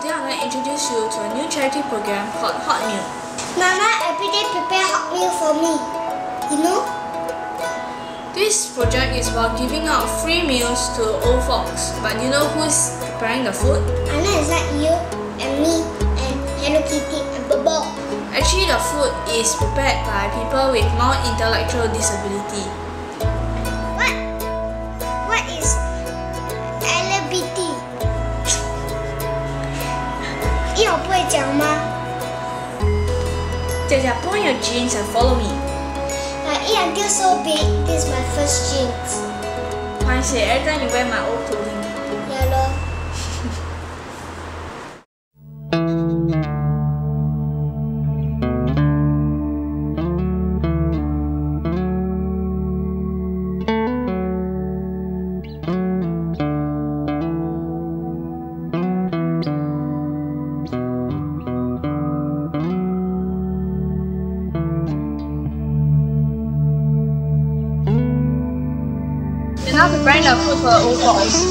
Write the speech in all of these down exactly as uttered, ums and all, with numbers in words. today I'm going to introduce you to a new charity program called Hot Meal. Mama every day prepare hot meal for me, you know? This project is about giving out free meals to old folks. But do you know who's preparing the food? I know it's like you and me and Hello Kitty and Bobo. Actually, the food is prepared by people with non-intellectual disability. What? What is L B T? 因为我不会讲吗? Jia Jia, put on your jeans and follow me. I eat until so big, this is my first jeans. Why say every time you wear my old clothing? Yeah, now to bring the food for old folks. Yeah,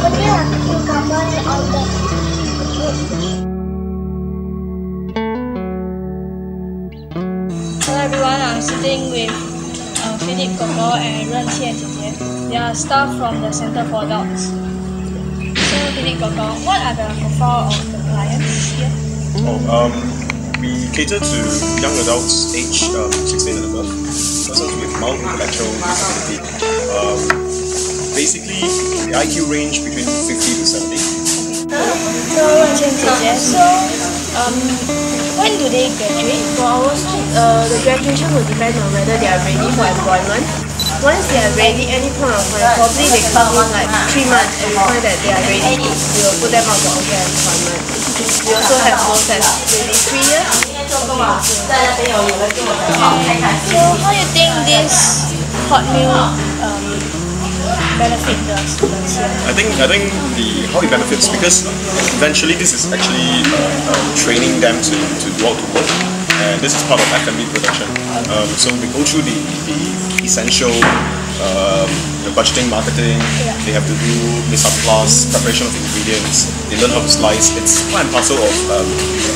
but you have cucumber and all that. Sitting with uh, Philip Koh Kong and Run Chee and Jia Jia. They are staff from the Centre for Adults. So Philip Koh Kong, what are the profile of the clients here? Oh, um, we cater to young adults age um, sixteen and above, persons with mild intellectual disability. Um, basically, the I Q range between fifty to seventy. Huh? So Run Chee and Jia Jia, so um. when do they graduate? For our students, uh, the graduation will depend on whether they are ready for employment. Once they are ready, any point of time, probably they come in like three months and we find that they are ready, we will put them out for employment. We also have those at twenty-three years. So how do you think this Hot Meal um, benefit the students here? I think, I think the, how it benefits, because eventually this is actually uh, uh, training them to, to go out to work, and this is part of F and B production. Um, so we go through the, the essential, um, the budgeting, marketing, yeah. They have to do mise en place, preparation of ingredients, they learn how to slice. It's part and parcel of um,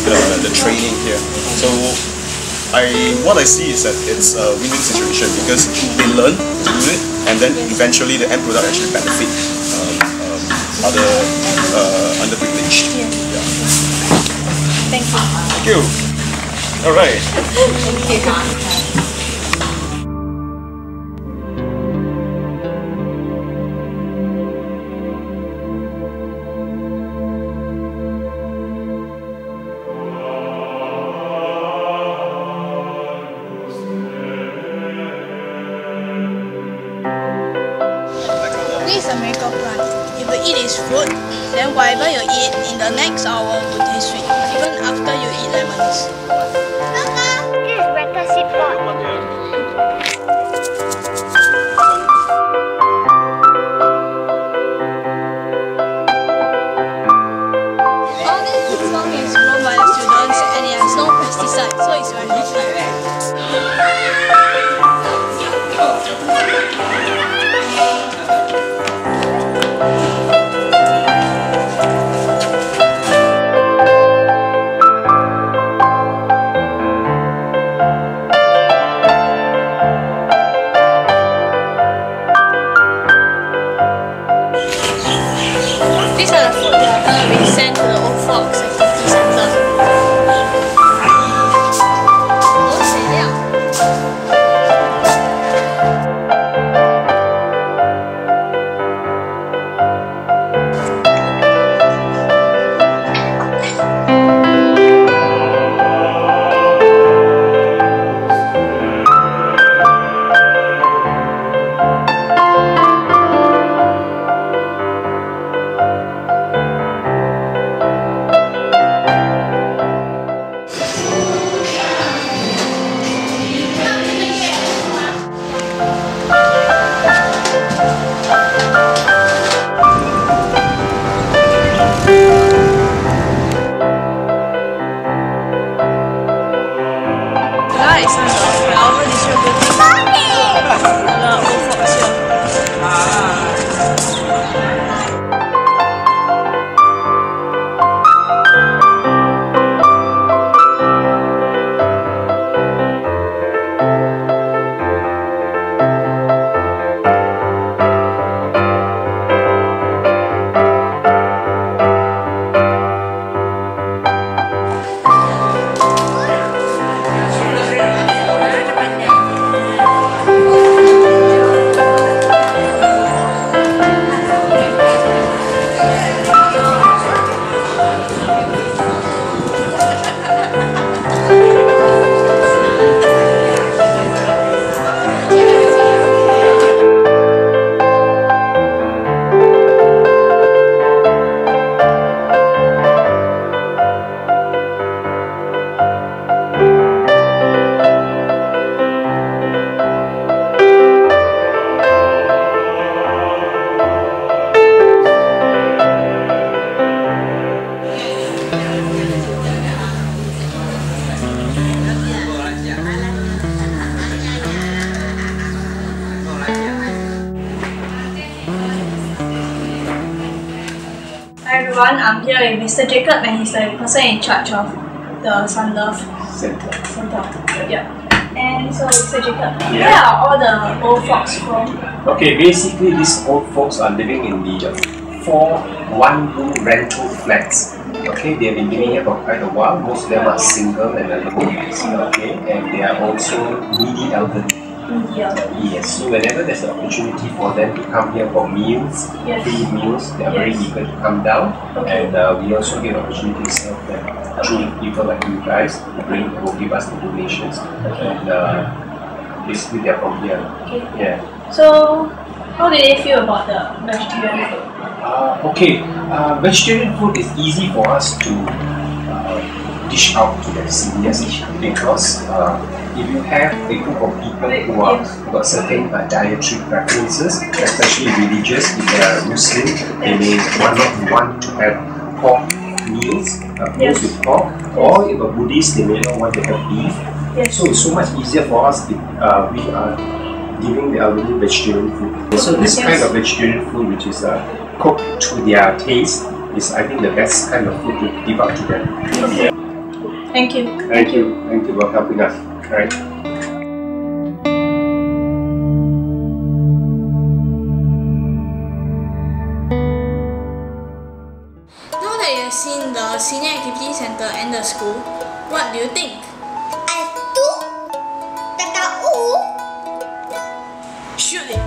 the, the training here. So I, what I see is that it's a win-win situation, because they learn to do it and then eventually the end product actually benefit um, um, other uh, underprivileged. Yeah. Yeah. Thank you. Thank you. All right. Thank you. This is a miracle plant. If you eat its fruit, then whatever you eat in the next hour will taste sweet, even after you eat lemons. Mama! This is breakfast seed pod. All this food is grown by the students and it has no pesticides, so it's very different. guys. I already showed you. I'm here with Mister Jacob, and he's the person in charge of the Sun Love Center. Yeah. And so, Mister Jacob, yeah. Where are all the old folks from? Okay, basically these old folks are living in the four one-room rental flats. Okay, they've been living here for quite a while. Most of them are single and alone. Okay, and they are also needy elderly. Yeah. Yes, so whenever there's an opportunity for them to come here for meals, yes. free meals, they are yes. very eager to come down. Okay. And uh, we also get an opportunity to serve them through people like you guys who bring, who give us the donations. Okay. And uh, basically they are from here. Okay. Yeah. So, how do they feel about the vegetarian food? Uh, okay, uh, vegetarian food is easy for us to uh, dish out to the seniors because uh, if you have a group of people who are who got certain uh, dietary preferences, especially religious, if they are Muslim, they may not want to have pork meals, uh, meals yes. with pork, or if a Buddhist, they may not want to have beef. Yes. So it's so much easier for us if uh, we are giving the elderly vegetarian food. So this yes. kind of vegetarian food, which is uh, cooked to their taste, is I think the best kind of food to give out to them. Yes. Yeah. Thank you. Thank, Thank you. you. Thank you for helping us. All right. Now that you have seen the Senior Activity Centre and the school, what do you think? I do. Shoot it.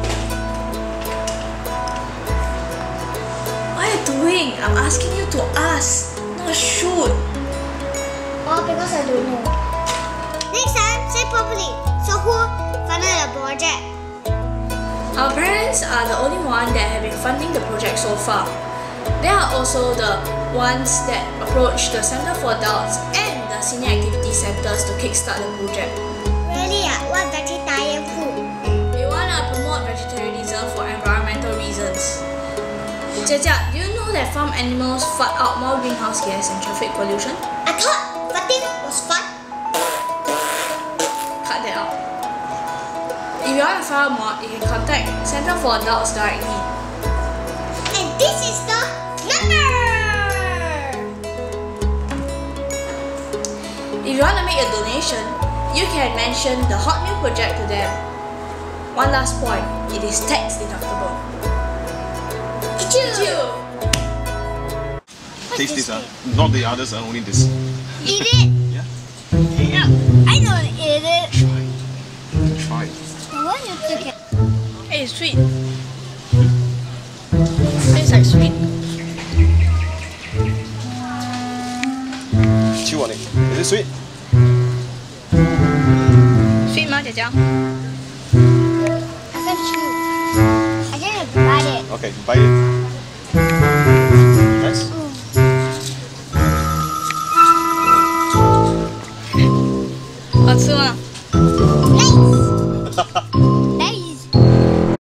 What are you doing? I'm asking you to ask, not shoot. Oh, because I don't know. Next time, say properly. So who funded the project? Our parents are the only one that have been funding the project so far. They are also the ones that approached the Centre for Adults and the Senior Activity Centres to kickstart the project. Really? I want vegetarian food. We want to promote vegetarianism for environmental reasons. Jia Jia, do you know that farm animals fart out more greenhouse gas and traffic pollution? I thought farting was fun. Cut that out. If you want to find out more, you can contact Centre for Adults directly. And this is the number! If you want to make a donation, you can mention the Hot Meal project to them. One last point, it is tax deductible. Achoo! Achoo! Taste this, uh, not the others, uh, only this. Eat it! Yeah? No, I don't want to eat it. Try it. Try it. I want you to get it. Hey, it's sweet. Tastes like sweet. Chew on it. Is it sweet? Sweet, ma, Jia Jia? I can't chew. I didn't bite it. Okay, bite it. Nice? What's up? Nice!